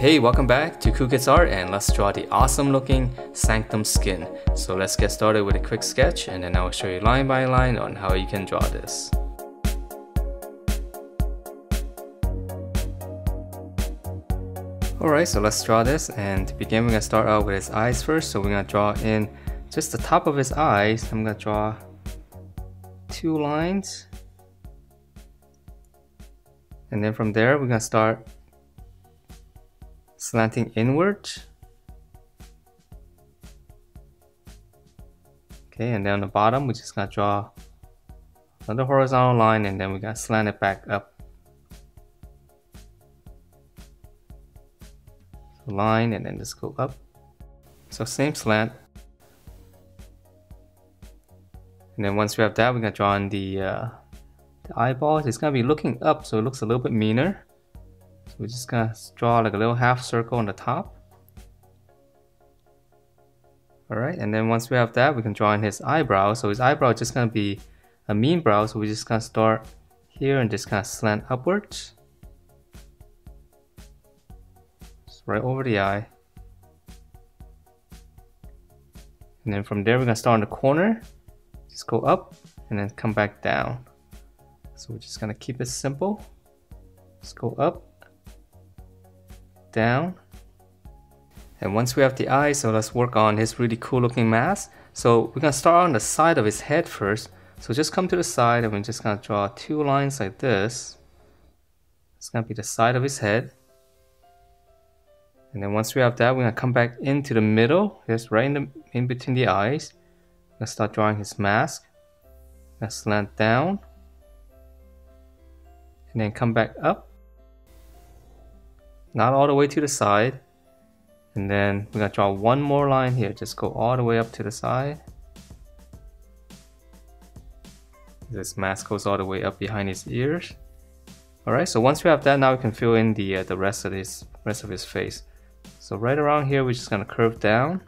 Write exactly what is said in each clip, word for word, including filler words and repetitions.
Hey, welcome back to Cool Kids Art, and let's draw the awesome looking Sanctum skin. So let's get started with a quick sketch, and then I'll show you line by line on how you can draw this. Alright, so let's draw this, and to begin we're going to start out with his eyes first. So we're going to draw in just the top of his eyes. I'm going to draw two lines, and then from there we're going to start slanting inward. Okay, and then on the bottom we're just going to draw another horizontal line, and then we're going to slant it back up. So line, and then just go up. So same slant. And then once we have that, we're going to draw in the, uh, the eyeballs. It's going to be looking up, so it looks a little bit meaner. We're just gonna draw like a little half circle on the top. Alright, and then once we have that, we can draw in his eyebrow. So his eyebrow is just gonna be a mean brow, so we're just gonna start here and just kind of slant upwards. Just right over the eye. And then from there, we're gonna start on the corner. Just go up and then come back down. So we're just gonna keep it simple. Just go up, down. And once we have the eye, so let's work on his really cool looking mask. So we're going to start on the side of his head first. So just come to the side, and we're just going to draw two lines like this. It's going to be the side of his head. And then once we have that, we're going to come back into the middle. Here's right in, the, in between the eyes. We're going to start drawing his mask. We're going to slant down. And then come back up. Not all the way to the side, and then we're gonna draw one more line here. Just go all the way up to the side. This mask goes all the way up behind his ears. All right, so once we have that, now we can fill in the uh, the rest of his rest of his face. So right around here, we're just gonna curve down.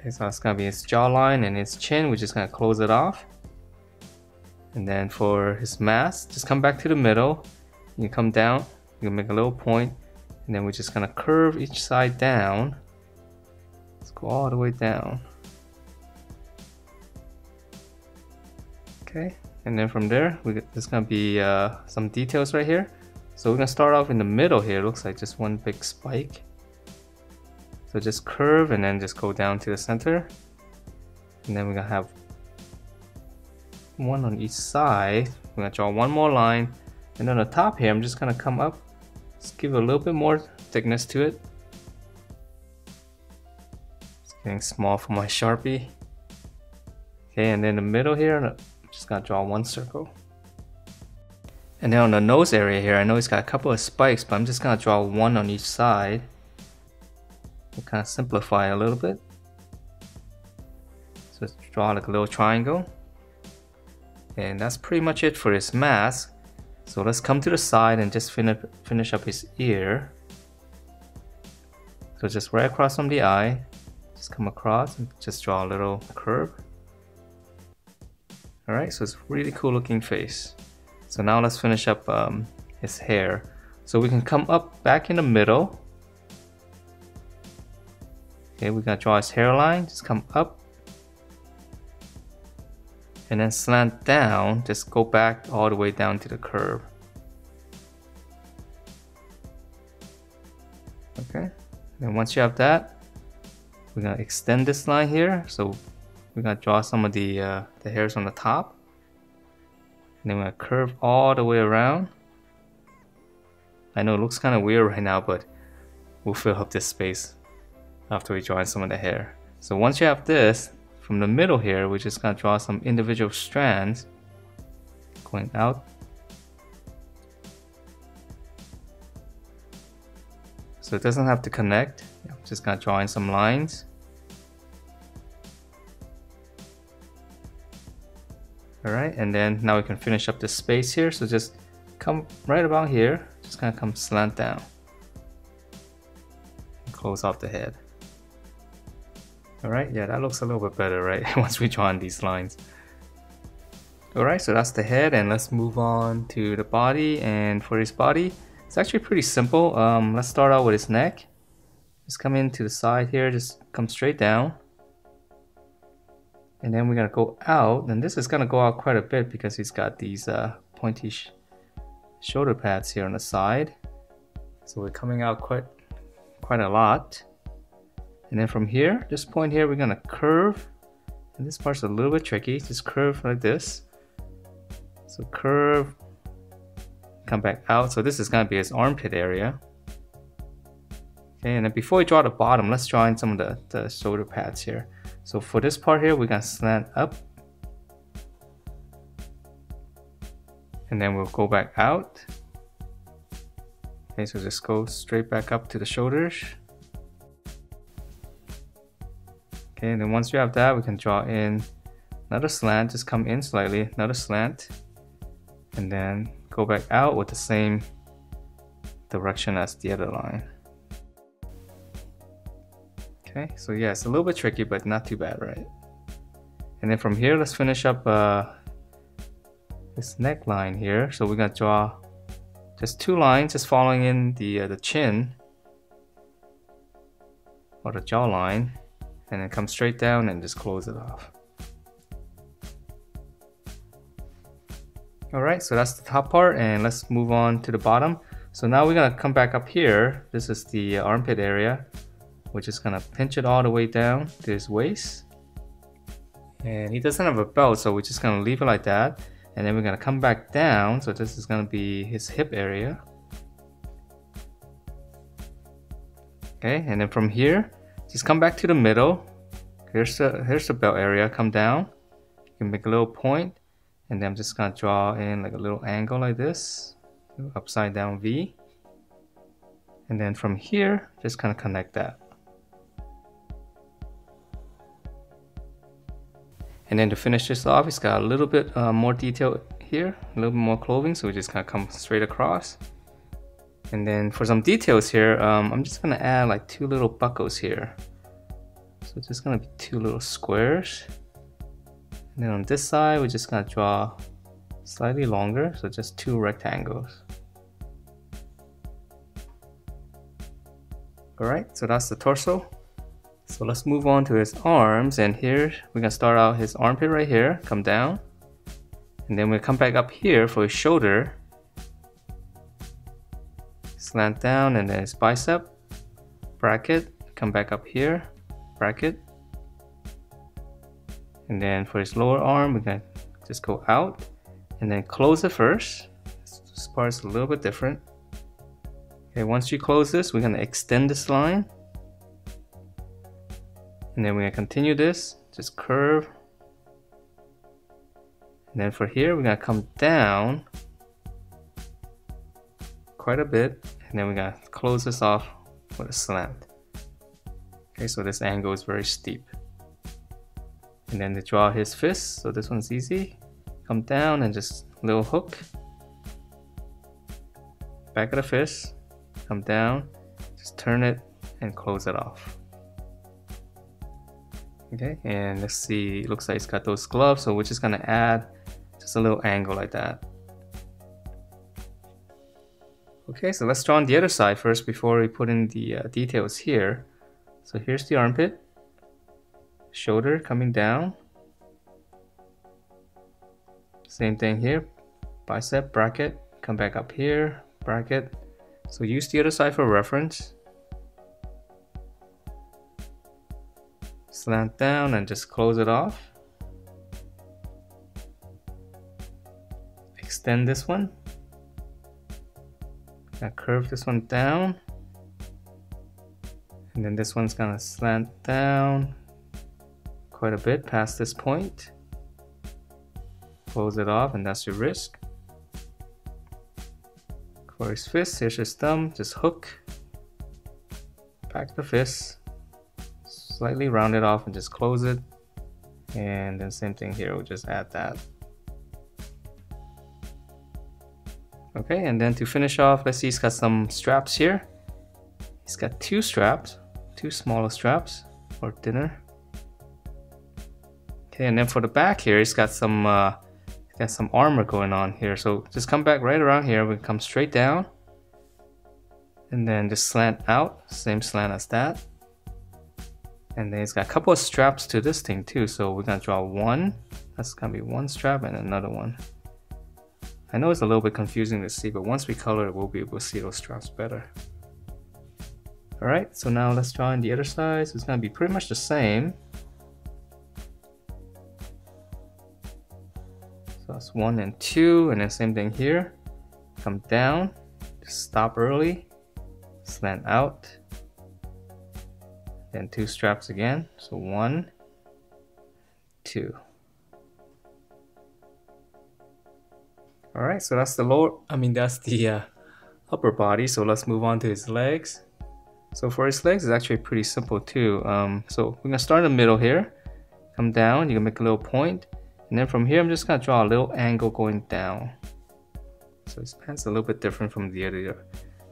Okay, so it's gonna be his jawline and his chin. We're just gonna close it off. And then for his mask, just come back to the middle. You come down, you make a little point, and then we're just gonna curve each side down. Let's go all the way down. Okay, and then from there, we, there's gonna be uh, some details right here. So we're gonna start off in the middle here. It looks like just one big spike. So just curve and then just go down to the center. And then we're gonna have one on each side. We're gonna draw one more line, and on the top here, I'm just gonna come up, just give it a little bit more thickness to it. It's getting small for my Sharpie. Okay, and then in the middle here, I'm just gonna draw one circle. And then on the nose area here, I know it's got a couple of spikes, but I'm just gonna draw one on each side. We'll kind of simplify a little bit. So let's draw like a little triangle. And that's pretty much it for his mask. So let's come to the side and just finish finish up his ear. So just right across from the eye, just come across and just draw a little curve. All right, so it's a really cool looking face. So now let's finish up um, his hair. So we can come up back in the middle. Okay, we're gonna draw his hairline, just come up. And then slant down, just go back all the way down to the curve. Okay, and once you have that, we're gonna extend this line here. So we're gonna draw some of the, uh, the hairs on the top. And then we're gonna curve all the way around. I know it looks kind of weird right now, but we'll fill up this space after we draw in some of the hair. So once you have this, from the middle here, we're just gonna draw some individual strands going out. So it doesn't have to connect. I'm just gonna draw in some lines. All right, and then now we can finish up this space here. So just come right about here, just gonna come slant down and close off the head. Alright, yeah, that looks a little bit better, right? Once we draw on these lines. Alright, so that's the head, and let's move on to the body. And for his body, it's actually pretty simple. Um, let's start out with his neck. Just come in to the side here, just come straight down. And then we're gonna go out, and this is gonna go out quite a bit because he's got these uh, pointy sh shoulder pads here on the side. So we're coming out quite, quite a lot. And then from here, this point here, we're gonna curve. And this part's a little bit tricky, just curve like this. So curve, come back out. So this is gonna be his armpit area. Okay, and then before we draw the bottom, let's draw in some of the, the shoulder pads here. So for this part here, we're gonna slant up. And then we'll go back out. Okay, so just go straight back up to the shoulders. Okay, and then once we have that, we can draw in another slant, just come in slightly, another slant. And then go back out with the same direction as the other line. Okay, so yeah, it's a little bit tricky, but not too bad, right? And then from here, let's finish up uh, this neckline here. So we're gonna draw just two lines, just following in the uh, the chin or the jawline, and then come straight down and just close it off. All right, so that's the top part, and let's move on to the bottom. So now we're gonna come back up here. This is the uh, armpit area. We're just gonna pinch it all the way down to his waist. And he doesn't have a belt, so we're just gonna leave it like that. And then we're gonna come back down, so this is gonna be his hip area. Okay, and then from here, just come back to the middle. Here's the, here's the belt area, come down. You can make a little point, and then I'm just gonna draw in like a little angle like this, upside down V. And then from here, just kind of connect that. And then to finish this off, it's got a little bit uh, more detail here, a little bit more clothing, so we just kind of come straight across. And then for some details here, um, I'm just gonna add like two little buckles here. So it's just gonna be two little squares. And then on this side, we're just gonna draw slightly longer, so just two rectangles. All right, so that's the torso. So let's move on to his arms, and here we're gonna start out his armpit right here, come down, and then we come back up here for his shoulder, slant down, and then his bicep, bracket, come back up here, bracket, and then for his lower arm, we're gonna just go out, and then close it first. This part's a little bit different. Okay, once you close this, we're gonna extend this line. And then we're gonna continue this, just curve. And then for here, we're gonna come down quite a bit. And then we're gonna close this off with a slant. Okay, so this angle is very steep. And then to draw his fist, so this one's easy. Come down and just little hook. Back of the fist, come down, just turn it and close it off. Okay, and let's see, it looks like it's got those gloves, so we're just gonna add just a little angle like that. Okay, so let's draw on the other side first before we put in the uh, details here. So here's the armpit, shoulder coming down. Same thing here, bicep, bracket, come back up here, bracket. So use the other side for reference. Slant down and just close it off. Extend this one. Gonna curve this one down. And then this one's gonna slant down quite a bit past this point. Close it off, and that's your wrist. For his fist, here's his thumb, just hook. Back the fist. Slightly round it off and just close it, and then same thing here, we'll just add that. Okay, and then to finish off, let's see, he's got some straps here. He's got two straps, two smaller straps for thinner. Okay, and then for the back here, he's got some uh, Got some armor going on here, so just come back right around here. We come straight down and then just slant out, same slant as that. And then it's got a couple of straps to this thing too, so we're gonna draw one. That's gonna be one strap and another one. I know it's a little bit confusing to see, but once we color it, we'll be able to see those straps better. All right, so now let's draw in the other side. So it's gonna be pretty much the same. So that's one and two, and then same thing here. Come down, just stop early, slant out, then two straps again. So one, two. All right, so that's the lower, I mean, that's the uh, upper body. So let's move on to his legs. So for his legs, it's actually pretty simple too. Um, so we're gonna start in the middle here. Come down, you can make a little point. And then from here, I'm just gonna draw a little angle going down. So his pants are a little bit different from the other,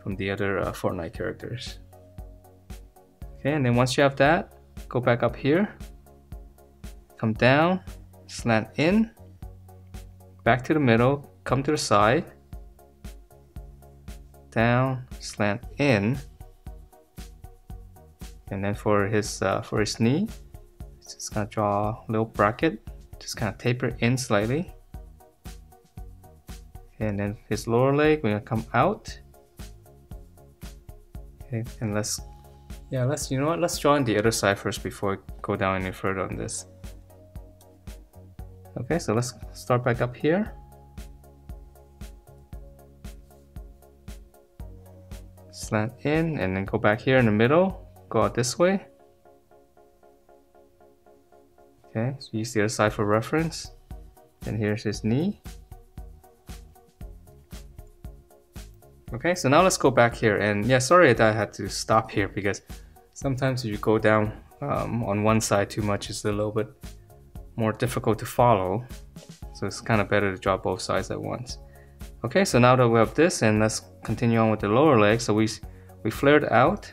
from the other uh, Fortnite characters. Okay, and then once you have that, go back up here, come down, slant in, back to the middle, come to the side, down, slant in, and then for his uh, for his knee, just gonna draw a little bracket. Just kind of taper in slightly. And then his lower leg, we're gonna come out. Okay, and let's, yeah, let's, you know what, let's draw in the other side first before we go down any further on this. Okay, so let's start back up here. Slant in and then go back here in the middle, go out this way. Okay, so use the other side for reference. And here's his knee. Okay, so now let's go back here. And yeah, sorry that I had to stop here because sometimes if you go down um, on one side too much, it's a little bit more difficult to follow. So it's kind of better to draw both sides at once. Okay, so now that we have this, and let's continue on with the lower leg. So we, we flared out,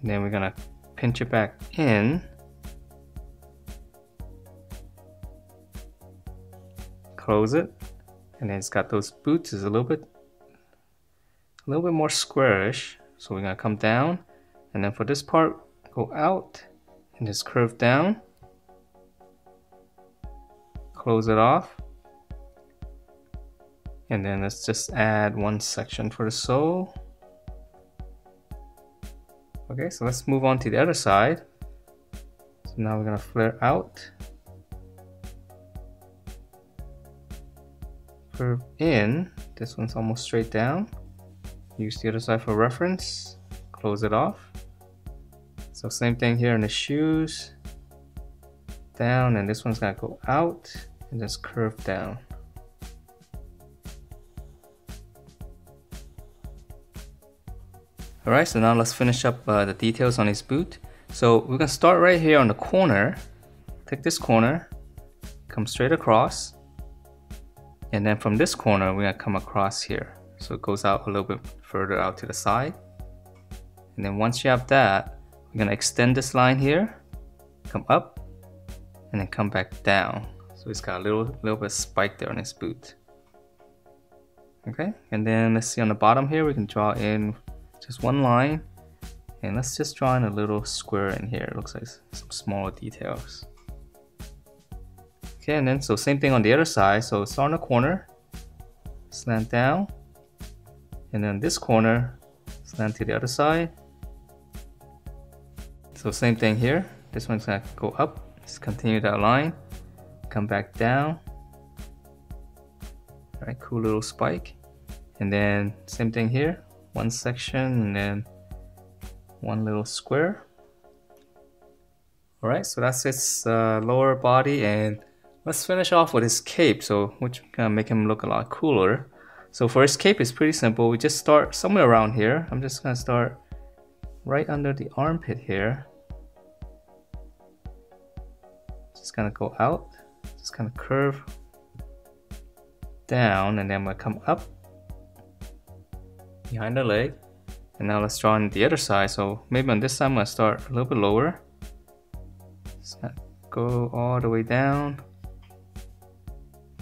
and then we're gonna pinch it back in. Close it, and then it's got those boots is a little bit a little bit more squarish, so we're gonna come down, and then for this part go out and just curve down, close it off, and then let's just add one section for the sole. Okay, so let's move on to the other side. So now we're gonna flare out, curve in, this one's almost straight down, use the other side for reference, close it off. So same thing here in the shoes, down, and this one's gonna go out and just curve down. All right, so now let's finish up uh, the details on his boot. So we're gonna start right here on the corner, take this corner, come straight across. And then from this corner, we're gonna come across here. So it goes out a little bit further out to the side. And then once you have that, we're gonna extend this line here, come up, and then come back down. So it's got a little, little bit of spike there on his boot. Okay, and then let's see on the bottom here, we can draw in just one line. And let's just draw in a little square in here. It looks like some smaller details. Okay, and then so same thing on the other side. So start on the corner, slant down, and then this corner, slant to the other side. So same thing here. This one's gonna go up, just continue that line, come back down. All right, cool little spike. And then same thing here, one section and then one little square. All right, so that's its uh, lower body, and let's finish off with his cape, so which is gonna make him look a lot cooler. So for his cape, it's pretty simple. We just start somewhere around here. I'm just gonna start right under the armpit here. Just gonna go out, just kind of curve down, and then I'm gonna come up behind the leg. And now let's draw in the other side. So maybe on this side, I'm gonna start a little bit lower. Just gonna go all the way down.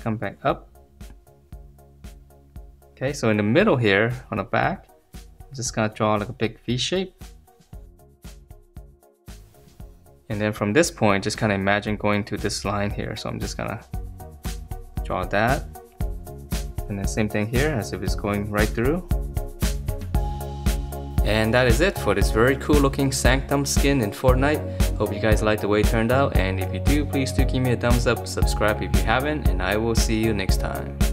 come back up. Okay, so in the middle here on the back, I'm just gonna draw like a big V shape. And then from this point, just kind of imagine going to this line here. So I'm just gonna draw that. And the same thing here, as if it's going right through. And that is it for this very cool looking Sanctum skin in Fortnite. Hope you guys liked the way it turned out, and if you do, please do give me a thumbs up, subscribe if you haven't, and I will see you next time.